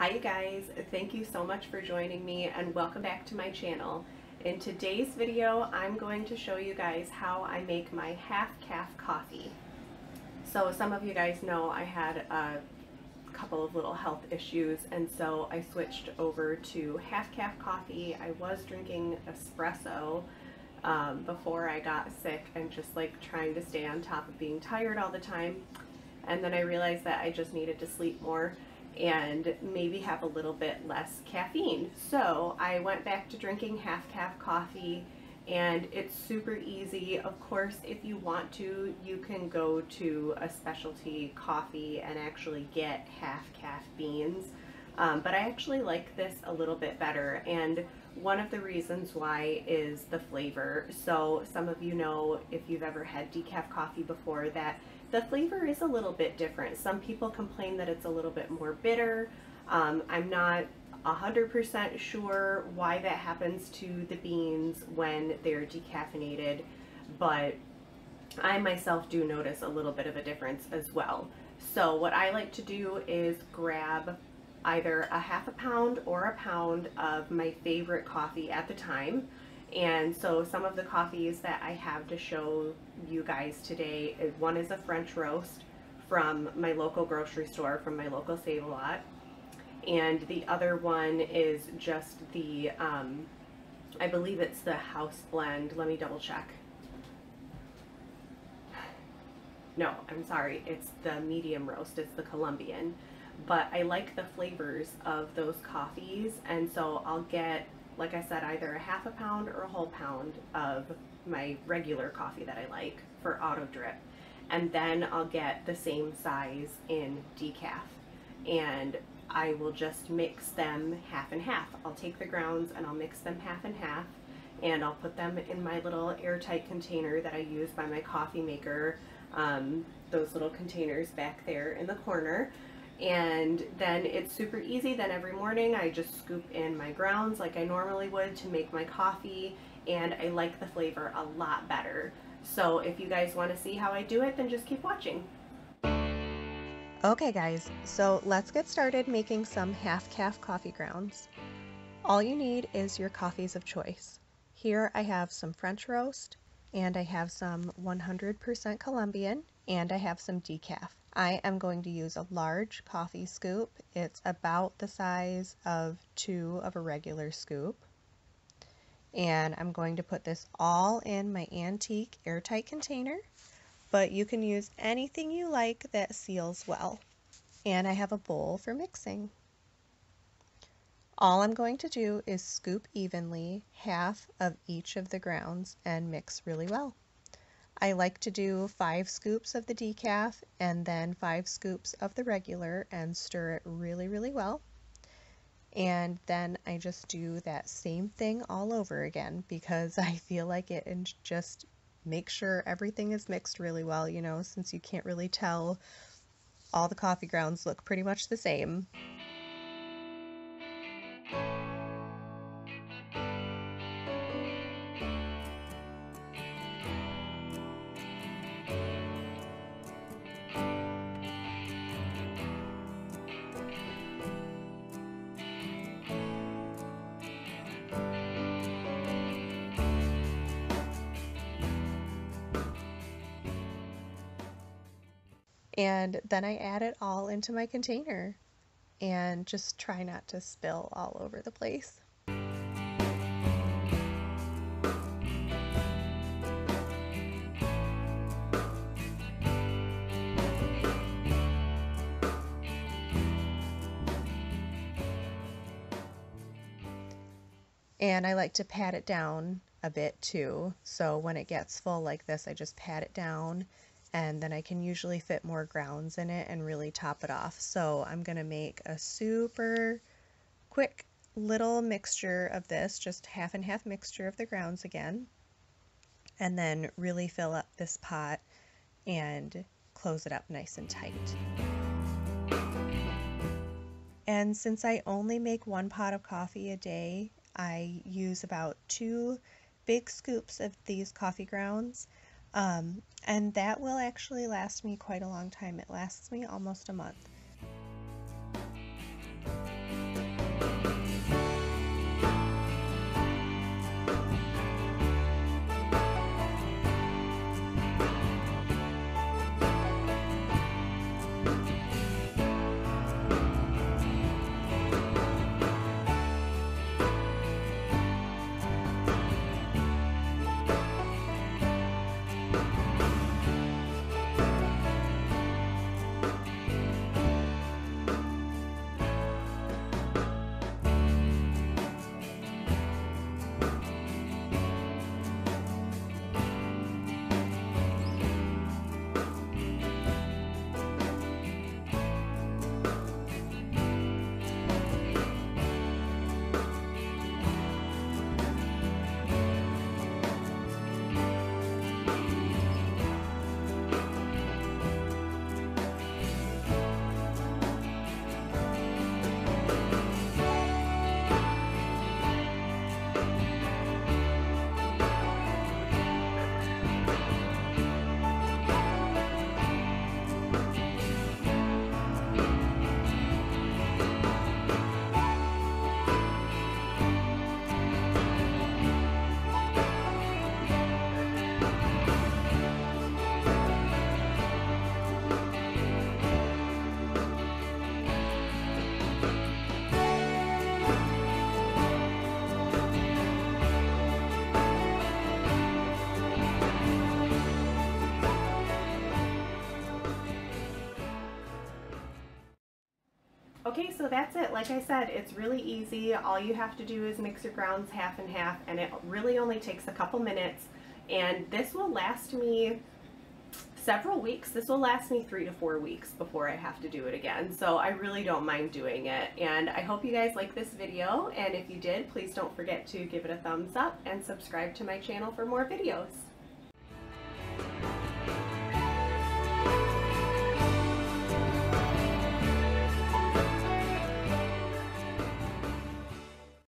Hi you guys, thank you so much for joining me and welcome back to my channel. In today's video, I'm going to show you guys how I make my half caff coffee. So some of you guys know I had a couple of little health issues, and so I switched over to half caff coffee. I was drinking espresso before I got sick and just like trying to stay on top of being tired all the time. And then I realized that I just needed to sleep more and maybe have a little bit less caffeine. So I went back to drinking half caff coffee, and it's super easy. Of course, if you want to, you can go to a specialty coffee and actually get half caff beans, but I actually like this a little bit better, and one of the reasons why is the flavor. So some of you know, if you've ever had decaf coffee before, that the flavor is a little bit different. Some people complain that it's a little bit more bitter. I'm not 100% sure why that happens to the beans when they're decaffeinated, but I myself do notice a little bit of a difference as well. So what I like to do is grab either a half a pound or a pound of my favorite coffee at the time. And so some of the coffees that I have to show you guys today, one is a French roast from my local grocery store, from my local Save-A-Lot, and the other one is just the, I believe it's the house blend. Let me double check. No, I'm sorry, it's the medium roast, it's the Colombian. But I like the flavors of those coffees, and so I'll get, like I said, either a half a pound or a whole pound of my regular coffee that I like for auto drip, and then I'll get the same size in decaf, and I will just mix them half and half. I'll take the grounds and I'll mix them half and half, and I'll put them in my little airtight container that I use by my coffee maker, those little containers back there in the corner. And then it's super easy. Then every morning I just scoop in my grounds like I normally would to make my coffee, and I like the flavor a lot better. So if you guys want to see how I do it, then just keep watching. Okay guys, so let's get started making some half caff coffee grounds. All you need is your coffees of choice. Here I have some French roast, and I have some 100% Colombian, and I have some decaf. I am going to use a large coffee scoop. It's about the size of 2 of a regular scoop. And I'm going to put this all in my antique airtight container, but you can use anything you like that seals well. And I have a bowl for mixing. All I'm going to do is scoop evenly half of each of the grounds and mix really well. I like to do 5 scoops of the decaf and then 5 scoops of the regular and stir it really, really well. And then I just do that same thing all over again because I feel like it, and just make sure everything is mixed really well, you know, since you can't really tell. All the coffee grounds look pretty much the same. And then I add it all into my container and just try not to spill all over the place. And I like to pat it down a bit too. So when it gets full like this, I just pat it down, and then I can usually fit more grounds in it and really top it off. So I'm going to make a super quick little mixture of this, just half and half mixture of the grounds again, and then really fill up this pot and close it up nice and tight. And since I only make one pot of coffee a day, I use about 2 big scoops of these coffee grounds. And that will actually last me quite a long time. It lasts me almost a month. Okay, so that's it. Like I said, it's really easy. All you have to do is mix your grounds half and half, and it really only takes a couple minutes. And this will last me several weeks. This will last me 3 to 4 weeks before I have to do it again. So I really don't mind doing it. And I hope you guys like this video. And if you did, please don't forget to give it a thumbs up and subscribe to my channel for more videos.